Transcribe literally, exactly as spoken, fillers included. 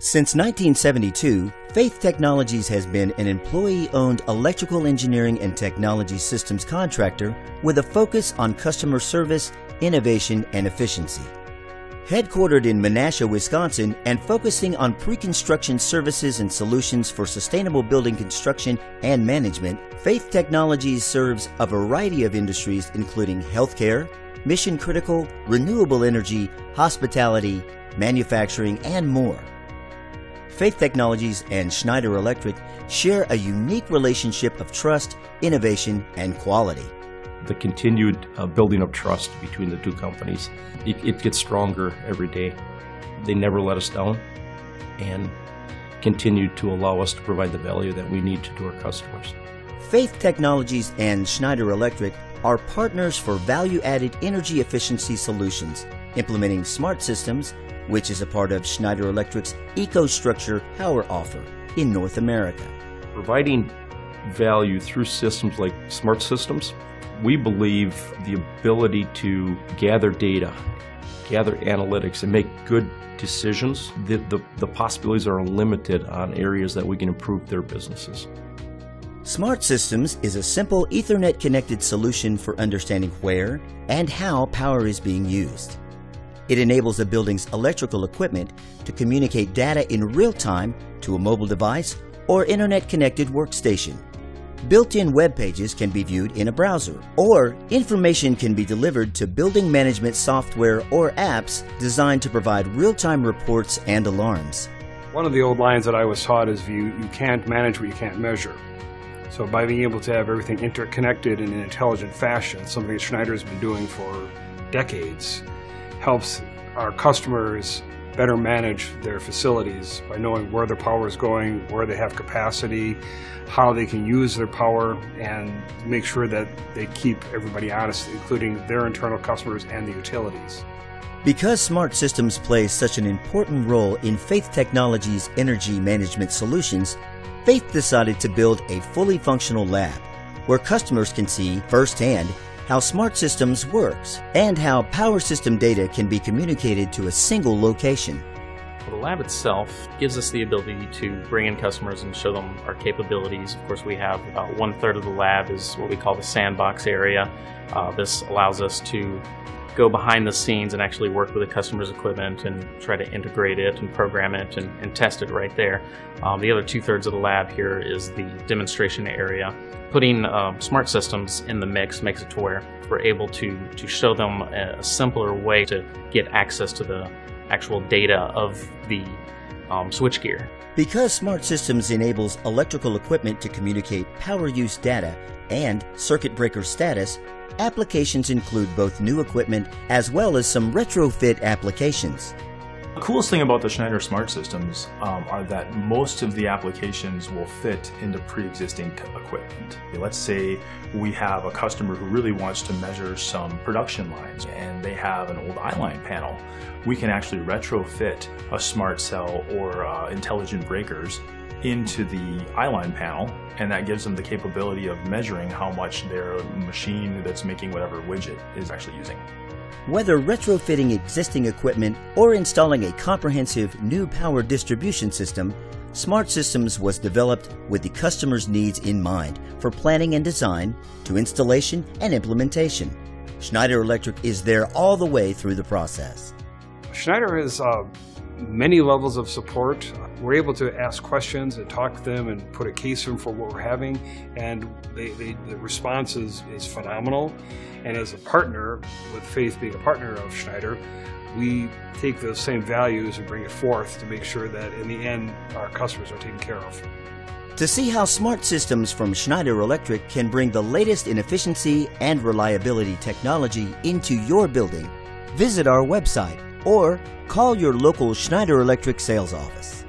Since nineteen seventy-two, Faith Technologies has been an employee-owned electrical engineering and technology systems contractor with a focus on customer service, innovation, and efficiency. Headquartered in Menasha, Wisconsin, and focusing on pre-construction services and solutions for sustainable building construction and management, Faith Technologies serves a variety of industries including healthcare, mission-critical, renewable energy, hospitality, manufacturing, and more. Faith Technologies and Schneider Electric share a unique relationship of trust, innovation, and quality. The continued uh, building of trust between the two companies, it, it gets stronger every day. They never let us down and continue to allow us to provide the value that we need to, to our customers. Faith Technologies and Schneider Electric are partners for value-added energy efficiency solutions, implementing Smart Systems, which is a part of Schneider Electric's EcoStruxure power offer in North America. Providing value through systems like Smart Systems, we believe the ability to gather data, gather analytics, and make good decisions, the, the, the possibilities are limited on areas that we can improve their businesses. Smart Systems is a simple Ethernet-connected solution for understanding where and how power is being used. It enables a building's electrical equipment to communicate data in real time to a mobile device or internet-connected workstation. Built-in web pages can be viewed in a browser, or information can be delivered to building management software or apps designed to provide real-time reports and alarms. One of the old lines that I was taught is you, you can't manage what you can't measure. So by being able to have everything interconnected in an intelligent fashion, something that Schneider's been doing for decades, helps our customers better manage their facilities by knowing where their power is going, where they have capacity, how they can use their power, and make sure that they keep everybody honest, including their internal customers and the utilities. Because Smart Systems plays such an important role in Faith Technologies' energy management solutions, Faith decided to build a fully functional lab where customers can see firsthand how Smart Systems works, and how power system data can be communicated to a single location. Well, the lab itself gives us the ability to bring in customers and show them our capabilities. Of course, we have about one-third of the lab is what we call the sandbox area. Uh, this allows us to go behind the scenes and actually work with the customer's equipment and try to integrate it and program it and, and test it right there. Um, the other two-thirds of the lab here is the demonstration area. Putting uh, Smart Systems in the mix makes it to where we're able to, to show them a simpler way to get access to the actual data of the um, switchgear. Because Smart Systems enables electrical equipment to communicate power use data and circuit breaker status, applications include both new equipment as well as some retrofit applications. The coolest thing about the Schneider Smart Systems um, are that most of the applications will fit into pre-existing equipment. Let's say we have a customer who really wants to measure some production lines and they have an old I-line panel. We can actually retrofit a smart cell or uh, intelligent breakers into the I-line panel, and that gives them the capability of measuring how much their machine that's making whatever widget is actually using. Whether retrofitting existing equipment or installing a comprehensive new power distribution system, Smart Systems was developed with the customer's needs in mind for planning and design to installation and implementation. Schneider Electric is there all the way through the process. Schneider is uh... many levels of support. We're able to ask questions and talk to them and put a case in for what we're having, and they, they, the response is, is phenomenal. And as a partner, with Faith being a partner of Schneider, we take those same values and bring it forth to make sure that in the end our customers are taken care of. To see how Smart Systems from Schneider Electric can bring the latest in efficiency and reliability technology into your building, visit our website or call your local Schneider Electric sales office.